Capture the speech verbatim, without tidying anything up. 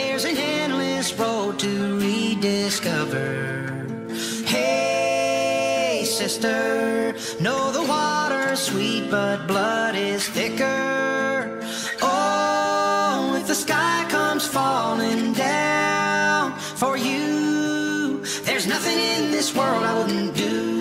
There's an endless road to rediscover. Hey, sister, know the water's sweet, but blood is thicker. Oh, if the sky comes falling down for you, there's nothing in this world I wouldn't do.